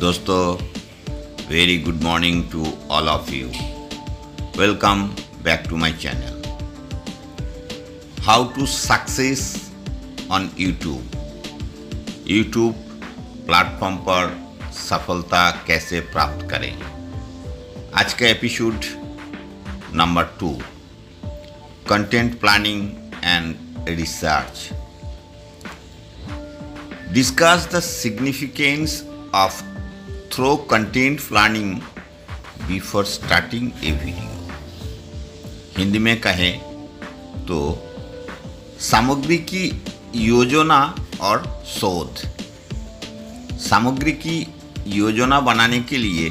दोस्तों very good morning to all of you. Welcome back to my channel how to success on YouTube platform पर सफलता कैसे प्राप्त करें। आज का episode number 2 content planning and research. Discuss the significance of thorough content planning before starting a video। Hindi में कहें तो सामग्री की योजना और शोध। सामग्री की योजना बनाने के लिए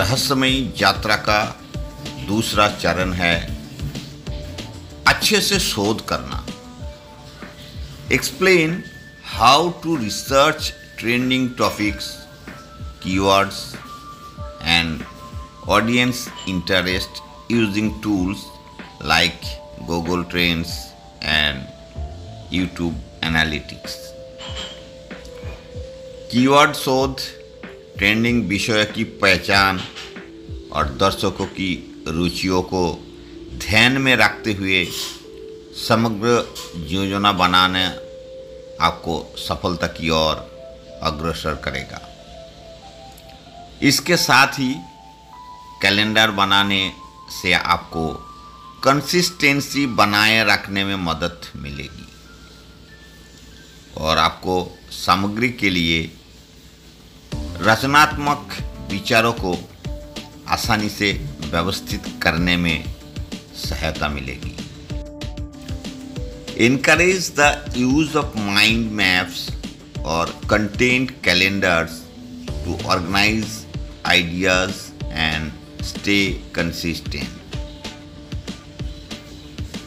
रहस्यमयी यात्रा का दूसरा चरण है अच्छे से शोध करना। Explain how to research trending topics, keywords and audience interest using tools like Google trends and YouTube analytics. Keyword शोध ट्रेंडिंग विषय की पहचान और दर्शकों की रुचियों को ध्यान में रखते हुए समग्र योजना बनाना आपको सफलता की ओर अग्रसर करेगा। इसके साथ ही कैलेंडर बनाने से आपको कंसिस्टेंसी बनाए रखने में मदद मिलेगी और आपको सामग्री के लिए रचनात्मक विचारों को आसानी से व्यवस्थित करने में सहायता मिलेगी। Encourage the use of mind maps और content calendars to organise ideas and stay consistent.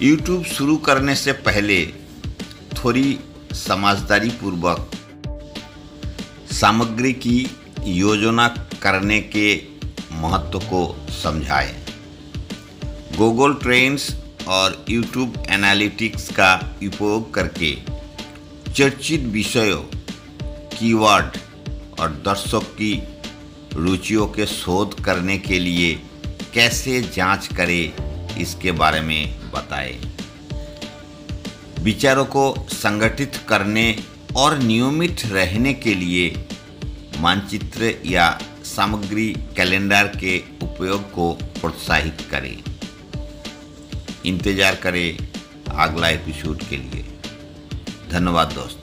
YouTube शुरू करने से पहले थोड़ी समझदारी पूर्वक सामग्री की योजना करने के महत्व को समझाएं। गूगल ट्रेंड्स और यूट्यूब एनालिटिक्स का उपयोग करके चर्चित विषयों, कीवर्ड और दर्शक की रुचियों के शोध करने के लिए कैसे जांच करें, इसके बारे में बताएं। विचारों को संगठित करने और नियमित रहने के लिए मानचित्र या सामग्री कैलेंडर के उपयोग को प्रोत्साहित करें। इंतज़ार करें अगला एपिसोड के लिए। धन्यवाद दोस्त।